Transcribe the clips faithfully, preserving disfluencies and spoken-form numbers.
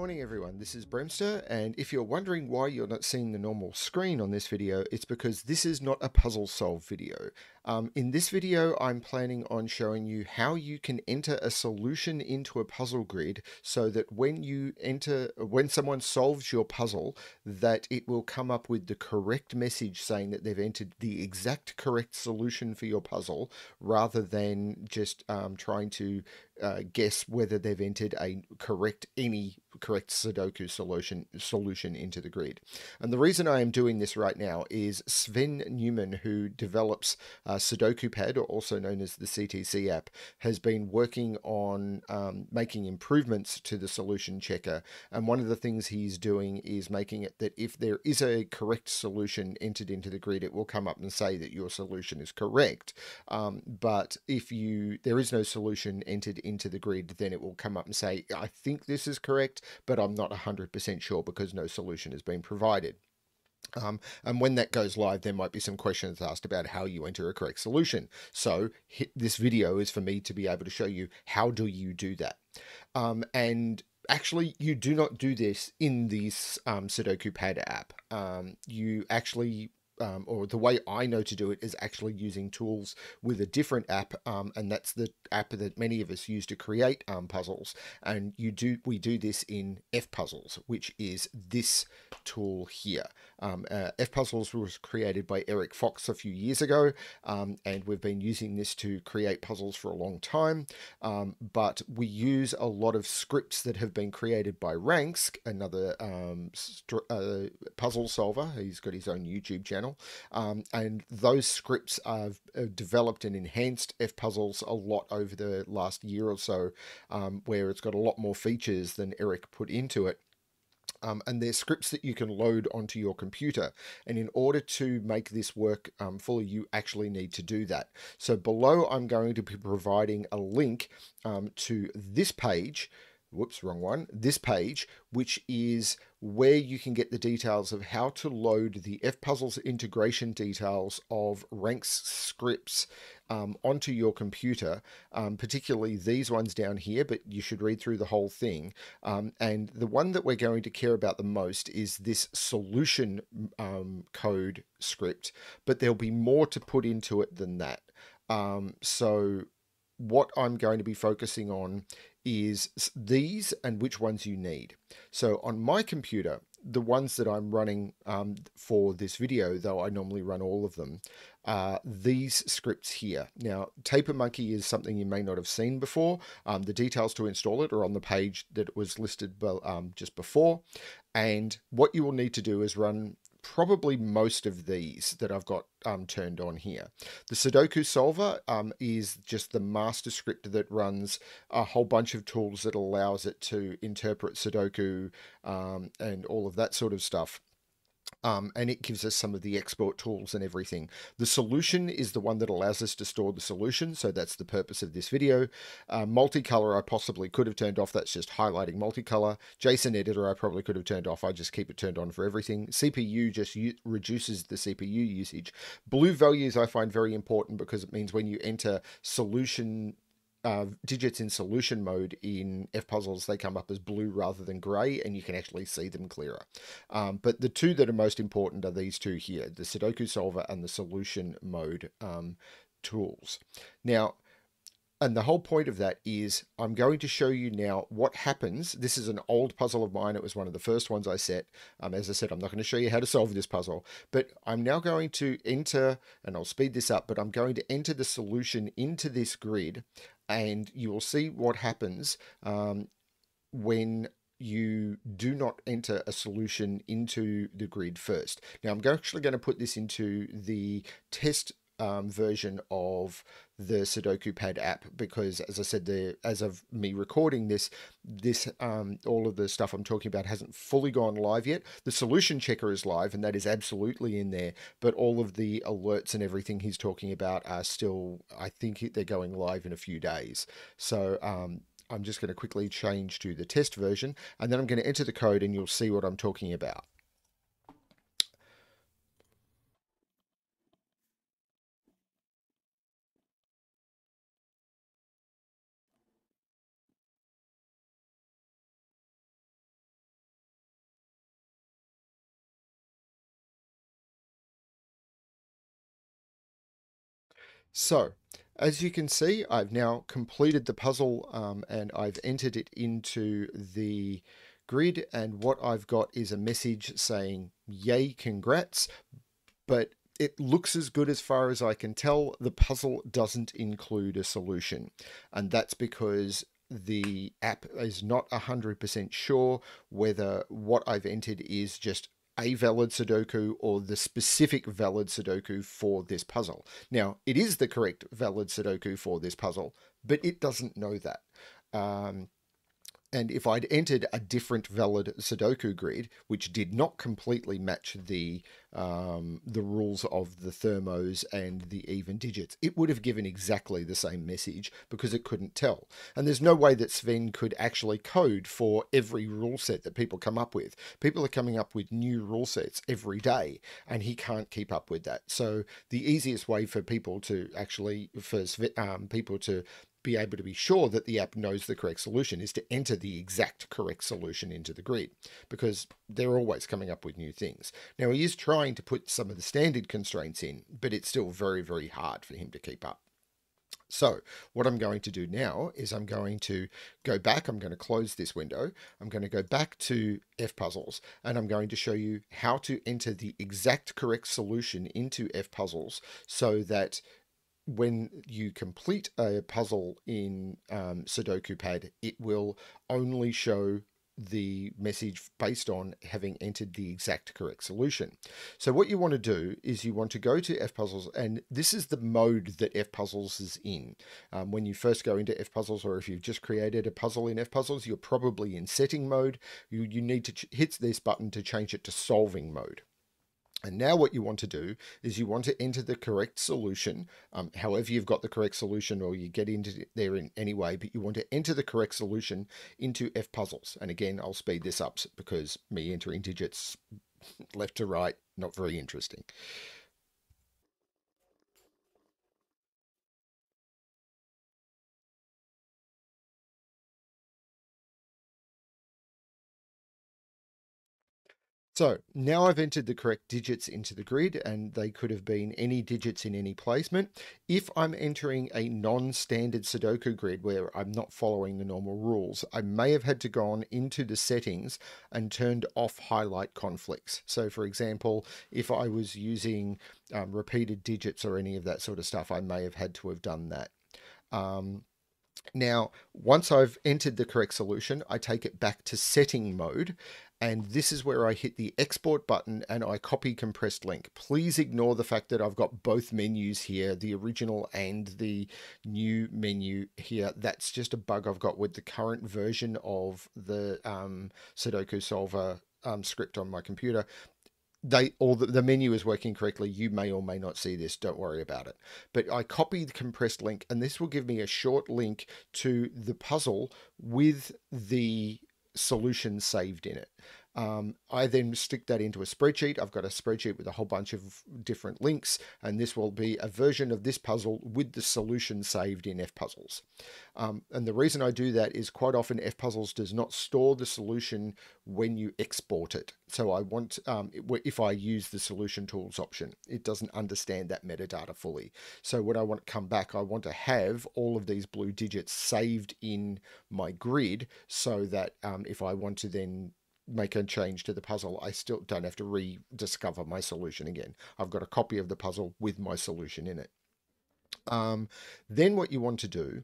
morning everyone, this is Bremster, and if you're wondering why you're not seeing the normal screen on this video, it's because this is not a puzzle solve video. Um, in this video I'm planning on showing you how you can enter a solution into a puzzle grid so that when you enter, when someone solves your puzzle, that it will come up with the correct message saying that they've entered the exact correct solution for your puzzle, rather than just um, trying to Uh, guess whether they've entered a correct any correct Sudoku solution solution into the grid. And the reason I am doing this right now is Sven Newman, who develops uh, Sudoku Pad, or also known as the C T C app, has been working on um, making improvements to the solution checker. And one of the things he's doing is making it that if there is a correct solution entered into the grid, it will come up and say that your solution is correct. Um, but if you there is no solution entered in into the grid, then it will come up and say, I think this is correct, but I'm not one hundred percent sure because no solution has been provided. Um, and when that goes live, there might be some questions asked about how you enter a correct solution. So this video is for me to be able to show you how do you do that. Um, and actually, you do not do this in the um, Sudoku Pad app. Um, you actually... Um, or the way I know to do it is actually using tools with a different app, um, and that's the app that many of us use to create um, puzzles. And you do we do this in F-Puzzles, which is this tool here. Um, uh, F-Puzzles was created by Eric Fox a few years ago, um, and we've been using this to create puzzles for a long time. Um, but we use a lot of scripts that have been created by Rangsk, another um, uh, puzzle solver. He's got his own YouTube channel. Um, and those scripts have developed and enhanced F-Puzzles a lot over the last year or so, um, where it's got a lot more features than Eric put into it. Um, and they're scripts that you can load onto your computer. And in order to make this work um, fully, you actually need to do that. So below, I'm going to be providing a link um, to this page. Whoops, wrong one. This page, which is where you can get the details of how to load the F-Puzzles integration details of Rangsk scripts um, onto your computer, um, particularly these ones down here, but you should read through the whole thing. Um, and the one that we're going to care about the most is this solution um, code script, but there'll be more to put into it than that. Um, so what I'm going to be focusing on is these and which ones you need. So on my computer, the ones that I'm running um, for this video, though I normally run all of them, are these scripts here. Now, Tapermonkey is something you may not have seen before. Um, the details to install it are on the page that was listed um, just before. And what you will need to do is run probably most of these that I've got um, turned on here. The Sudoku Solver um, is just the master script that runs a whole bunch of tools that allows it to interpret Sudoku um, and all of that sort of stuff. Um, and it gives us some of the export tools and everything. The solution is the one that allows us to store the solution, so that's the purpose of this video. Uh, multicolor I possibly could have turned off, that's just highlighting multicolor. JSON editor I probably could have turned off, I just keep it turned on for everything. C P U just reduces the C P U usage. Blue values I find very important because it means when you enter solution Uh, digits in solution mode in F-Puzzles, they come up as blue rather than grey, and you can actually see them clearer. Um, but the two that are most important are these two here, the Sudoku Solver and the solution mode um, tools. Now, and the whole point of that is I'm going to show you now what happens. This is an old puzzle of mine. It was one of the first ones I set. Um, as I said, I'm not going to show you how to solve this puzzle, but I'm now going to enter, and I'll speed this up, but I'm going to enter the solution into this grid, and you will see what happens um, when you do not enter a solution into the grid first. Now, I'm actually going to put this into the test Um, version of the Sudoku Pad app because, as I said, the as of me recording this, this um, all of the stuff I'm talking about hasn't fully gone live yet. The solution checker is live, and that is absolutely in there. But all of the alerts and everything he's talking about are still, I think they're going live in a few days. So um, I'm just going to quickly change to the test version, and then I'm going to enter the code, and you'll see what I'm talking about. So as you can see, I've now completed the puzzle um, and I've entered it into the grid, and what I've got is a message saying, yay, congrats, but it looks as good as far as I can tell. The puzzle doesn't include a solution, and that's because the app is not one hundred percent sure whether what I've entered is just a valid Sudoku or the specific valid Sudoku for this puzzle. Now, it is the correct valid Sudoku for this puzzle, but it doesn't know that. Um, and if I'd entered a different valid Sudoku grid, which did not completely match the, um, the rules of the thermos and the even digits, it would have given exactly the same message because it couldn't tell. And there's no way that Sven could actually code for every rule set that people come up with. People are coming up with new rule sets every day, and he can't keep up with that. So the easiest way for people to actually, for um, people to be able to be sure that the app knows the correct solution is to enter the exact correct solution into the grid, because they're always coming up with new things. Now, he is trying to put some of the standard constraints in, but it's still very, very hard for him to keep up. So what I'm going to do now is I'm going to go back, I'm going to close this window, I'm going to go back to F-Puzzles, and I'm going to show you how to enter the exact correct solution into F-Puzzles so that when you complete a puzzle in um, Sudoku Pad, it will only show the message based on having entered the exact correct solution. So what you want to do is you want to go to F-Puzzles, and this is the mode that F-Puzzles is in. Um, when you first go into F-Puzzles, or if you've just created a puzzle in F-Puzzles, you're probably in setting mode. You, you need to hit this button to change it to solving mode. And now what you want to do is you want to enter the correct solution. Um, however, you've got the correct solution, or you get into it there in any way, but you want to enter the correct solution into F-Puzzles. And again, I'll speed this up because me entering digits left to right, not very interesting. So now I've entered the correct digits into the grid, and they could have been any digits in any placement. If I'm entering a non-standard Sudoku grid where I'm not following the normal rules, I may have had to go on into the settings and turned off highlight conflicts. So for example, if I was using um, repeated digits or any of that sort of stuff, I may have had to have done that. Um, Now, once I've entered the correct solution, I take it back to setting mode, and this is where I hit the export button and I copy compressed link. Please ignore the fact that I've got both menus here, the original and the new menu here. That's just a bug I've got with the current version of the um, SudokuSolver um, script on my computer. They or the, the menu is working correctly. You may or may not see this. Don't worry about it. But I copy the compressed link, and this will give me a short link to the puzzle with the solution saved in it. Um, I then stick that into a spreadsheet. I've got a spreadsheet with a whole bunch of different links, and this will be a version of this puzzle with the solution saved in F-Puzzles. Um, and the reason I do that is quite often F-Puzzles does not store the solution when you export it. So I want, um, if I use the solution tools option, it doesn't understand that metadata fully. So when I want to come back, I want to have all of these blue digits saved in my grid so that um, if I want to then make a change to the puzzle, I still don't have to rediscover my solution again. I've got a copy of the puzzle with my solution in it. Um, then what you want to do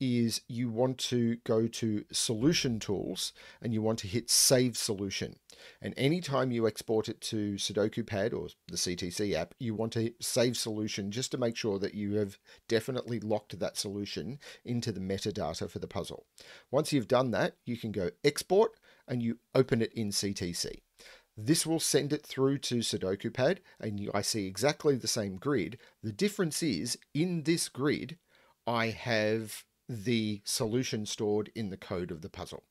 is you want to go to solution tools and you want to hit save solution. And anytime you export it to Sudoku Pad or the C T C app, you want to save solution just to make sure that you have definitely locked that solution into the metadata for the puzzle. Once you've done that, you can go export and you open it in C T C. This will send it through to Sudoku Pad, and you, I see exactly the same grid. The difference is, in this grid, I have the solution stored in the code of the puzzle.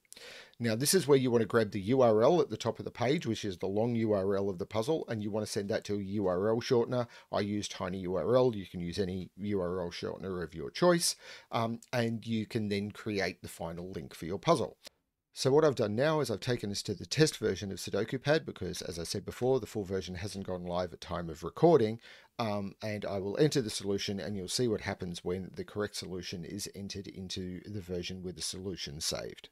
Now, this is where you want to grab the U R L at the top of the page, which is the long U R L of the puzzle, and you want to send that to a U R L shortener. I use TinyURL. You can use any U R L shortener of your choice, um, and you can then create the final link for your puzzle. So what I've done now is I've taken this to the test version of Sudoku Pad, because as I said before, the full version hasn't gone live at time of recording, um, and I will enter the solution and you'll see what happens when the correct solution is entered into the version with the solution saved.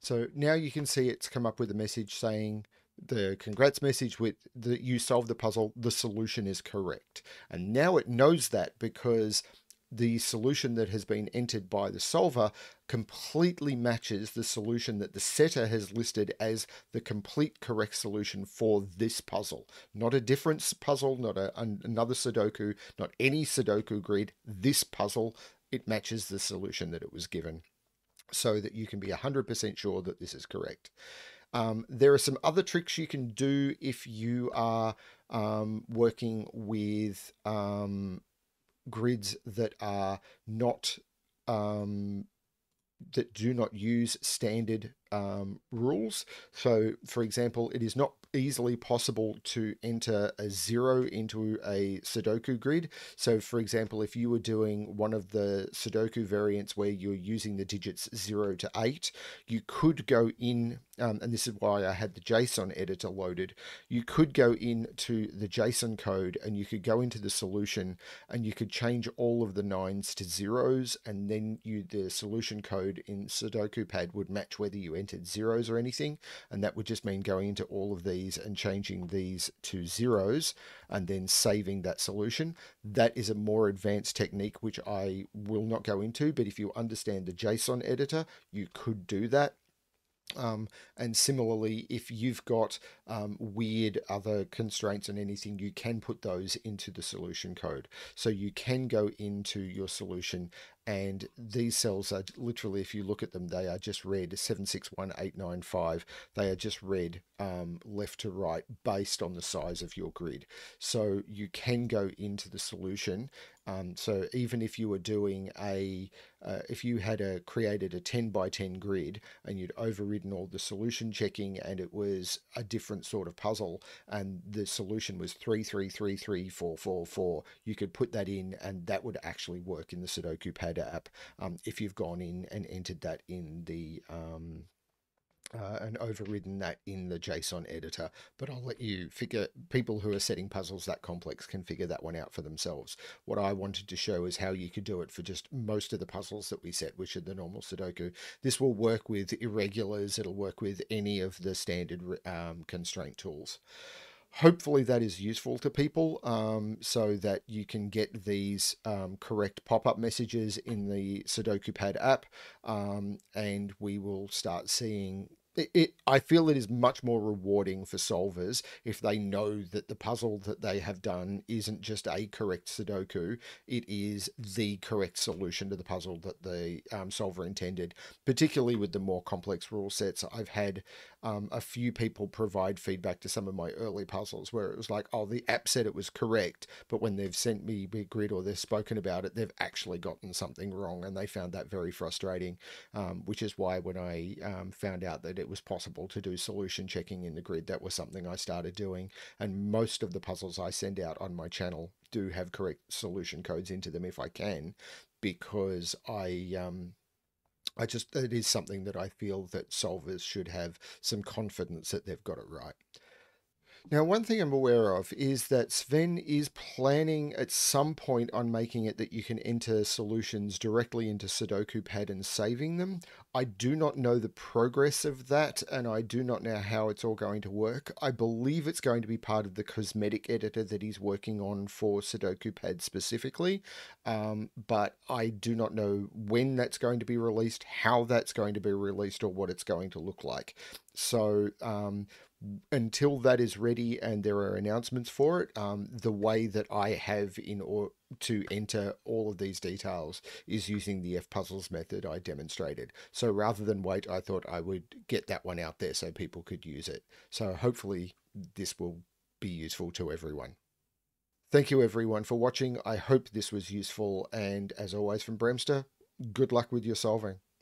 So now you can see it's come up with a message saying the congrats message with the you solved the puzzle, the solution is correct. And now it knows that because the solution that has been entered by the solver completely matches the solution that the setter has listed as the complete correct solution for this puzzle. Not a different puzzle, not a, an, another Sudoku, not any Sudoku grid, this puzzle, it matches the solution that it was given, so that you can be one hundred percent sure that this is correct. Um, there are some other tricks you can do if you are um, working with um, grids that are not, um, that do not use standard um, rules. So for example, it is not easily possible to enter a zero into a Sudoku grid. So for example, if you were doing one of the Sudoku variants where you're using the digits zero to eight, you could go in, um, and this is why I had the JSON editor loaded, you could go into the JSON code and you could go into the solution and you could change all of the nines to zeros, and then you the solution code in Sudoku Pad would match whether you entered zeros or anything, and that would just mean going into all of these and changing these to zeros and then saving that solution. That is a more advanced technique which I will not go into, but if you understand the JSON editor, you could do that. Um, and similarly, if you've got um, weird other constraints and anything, you can put those into the solution code. So you can go into your solution, and these cells are literally, if you look at them, they are just red, seven six one eight nine five. They are just red um, left to right based on the size of your grid. So you can go into the solution. Um, so even if you were doing a, uh, if you had a created a ten by ten grid and you'd overridden all the solution checking and it was a different sort of puzzle and the solution was three three three three four four four, you could put that in and that would actually work in the Sudoku Pad app um, if you've gone in and entered that in the, um, Uh, and overridden that in the JSON editor. But I'll let you figure, people who are setting puzzles that complex can figure that one out for themselves. What I wanted to show is how you could do it for just most of the puzzles that we set, which are the normal Sudoku. This will work with irregulars, it'll work with any of the standard um, constraint tools. Hopefully that is useful to people um, so that you can get these um, correct pop-up messages in the Sudoku Pad app, um, and we will start seeing it, it. I feel it is much more rewarding for solvers if they know that the puzzle that they have done isn't just a correct Sudoku, it is the correct solution to the puzzle that the um, solver intended, particularly with the more complex rule sets. I've had Um, a few people provide feedback to some of my early puzzles where it was like, oh, the app said it was correct, but when they've sent me a grid or they've spoken about it, they've actually gotten something wrong, and they found that very frustrating, um, which is why when I um, found out that it was possible to do solution checking in the grid, that was something I started doing, and most of the puzzles I send out on my channel do have correct solution codes into them if I can, because I... Um, I just, it is something that I feel that solvers should have some confidence that they've got it right. Now, one thing I'm aware of is that Sven is planning at some point on making it that you can enter solutions directly into Sudoku Pad and saving them. I do not know the progress of that, and I do not know how it's all going to work. I believe it's going to be part of the cosmetic editor that he's working on for Sudoku Pad specifically, um, but I do not know when that's going to be released, how that's going to be released, or what it's going to look like. So um, until that is ready and there are announcements for it, um, the way that I have in or to enter all of these details is using the F-Puzzles method I demonstrated. So rather than wait, I thought I would get that one out there so people could use it. So hopefully this will be useful to everyone. Thank you everyone for watching. I hope this was useful, and as always from Bremster, good luck with your solving.